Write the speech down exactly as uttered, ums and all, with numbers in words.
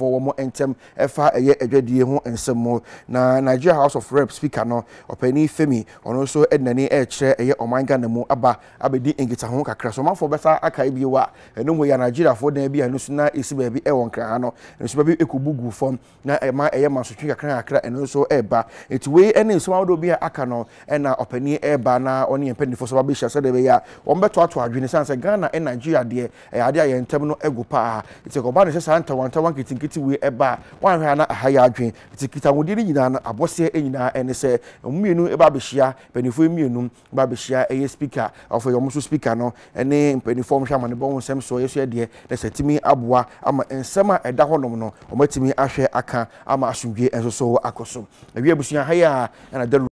for one more entem efa eye edwedie ho ensemo na Nigeria House of Rep speaker no opani Femi ono so ednani e kire eye omanga na mu aba abedi engita ho kakra so manfo besa akai bi wa eno ho ya Nigeria for na bi anusu na esi ba bi e wonkra ha no esi ba bi ekubugu form na ema eye masotwe kakra kakra eno so eba etiwe ene so awodo bi aka no na opani eba na oni empenifo so ba bi hye so de be ya ombeto ato adwene sanse Ghana e Nigeria de e ade aye entem no egu pa itekoba no hye one kitikiti we eba one hwa na haya adwen tikita wodi ni nyina na abose enyina ene se mmienu eba behia penifo mmienu ba behia eye speaker ofo yo mso speaker no ene penifo hwa ma ne bon nsem so yesu de na setimi aboa ama nsem a eda honom no omatimi ahwe aka ama asundwe enso so akoso awiabusuan haya na